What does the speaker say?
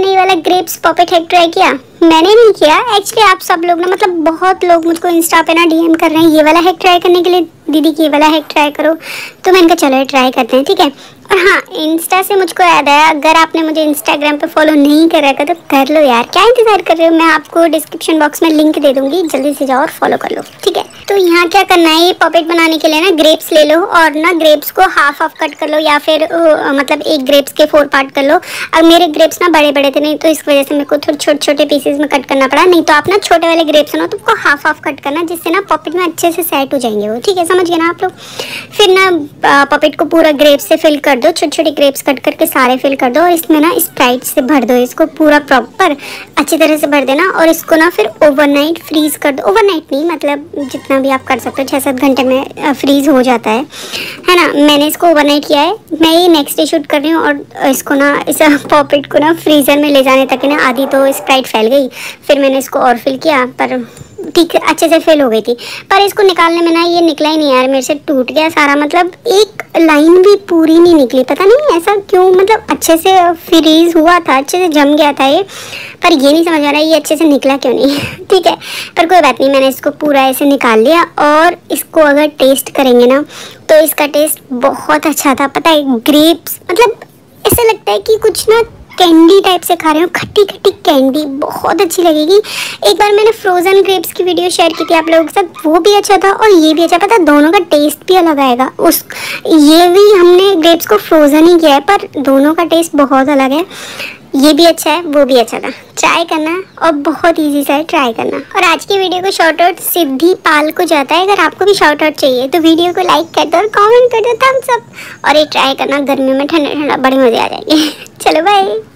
आपने ये वाला ग्रेप्स पपेट हैक ट्राई किया? मैंने नहीं किया एक्चुअली। आप सब लोग ना मतलब बहुत लोग मुझको इंस्टा पे ना डीएम कर रहे हैं ये वाला हैक ट्राई करने के लिए, दीदी की ये वाला हैक ट्राई करो, तो मैंने कहा चलो ट्राई करते हैं, ठीक है। और हाँ, इंस्टा से मुझको याद आया, अगर आपने मुझे इंस्टाग्राम पे फॉलो नहीं कर रखा तो कर लो यार, क्या इंतजार कर रहे हो। मैं आपको डिस्क्रिप्शन बॉक्स में लिंक दे दूंगी, जल्दी से जाओ और फॉलो कर लो, ठीक है। तो यहाँ क्या करना है, ये पपेट बनाने के लिए ना ग्रेप्स ले लो और ना ग्रेप्स को हाफ हाफ कट कर लो या फिर मतलब एक ग्रेप्स के 4 पार्ट कर लो। अब मेरे ग्रेप्स ना बड़े बड़े थे नहीं तो इस वजह से मेरे को थोड़े छोटे छोटे पीसेस में कट करना पड़ा, नहीं तो आप ना छोटे वाले ग्रेप्स ना तो उसको हाफ हाफ कट करना, जिससे ना पपेट में अच्छे से सेट हो जाएंगे वो, ठीक है, समझ गए ना आप लोग। फिर ना पपेट को पूरा ग्रेप्स से फिल कर दो, छोटे छोटे ग्रेप्स कट करके सारे फिल कर दो और इसमें ना स्प्राइट से भर दो, इसको पूरा प्रॉपर अच्छी तरह से भर देना और इसको ना फिर ओवरनाइट फ्रीज कर दो। ओवरनाइट नहीं मतलब जितना भी आप कर सकते हो, 6-7 घंटे में फ्रीज हो जाता है ना। मैंने इसको ओवरनाइट किया है, मैं ये नेक्स्ट डे शूट कर रही हूँ और इसको ना इस पॉपेट को ना फ्रीज़र में ले जाने तक ना आधी तो स्प्राइट फैल गई, फिर मैंने इसको और फिल किया पर ठीक अच्छे से फेल हो गई थी, पर इसको निकालने में ना ये निकला ही नहीं यार, मेरे से टूट गया सारा, मतलब एक लाइन भी पूरी नहीं निकली, पता नहीं ऐसा क्यों, मतलब अच्छे से फ्रीज हुआ था, अच्छे से जम गया था ये, पर ये नहीं समझ आ रहा है ये अच्छे से निकला क्यों नहीं ठीक है, पर कोई बात नहीं, मैंने इसको पूरा ऐसे निकाल लिया और इसको अगर टेस्ट करेंगे ना तो इसका टेस्ट बहुत अच्छा था, पता है ग्रेप्स मतलब ऐसा लगता है कि कुछ ना कैंडी टाइप से खा रहे हो, खट्टी खट्टी कैंडी बहुत अच्छी लगेगी। एक बार मैंने फ्रोजन ग्रेप्स की वीडियो शेयर की थी आप लोगों के साथ, वो भी अच्छा था और ये भी अच्छा, पता दोनों का टेस्ट भी अलग आएगा। उस ये भी हमने ग्रेप्स को फ्रोजन ही किया है पर दोनों का टेस्ट बहुत अलग है, ये भी अच्छा है वो भी अच्छा था, ट्राई करना और बहुत इजी सा है, ट्राई करना। और आज की वीडियो को शॉर्ट आउट सिद्धि पाल को जाता है। अगर आपको भी शॉर्ट आउट चाहिए तो वीडियो को लाइक कर दो और कमेंट कर दो थम्स अप, और ये ट्राई करना गर्मी में ठंडा ठंडा बड़े मज़े आ जाएंगे। चलो बाय।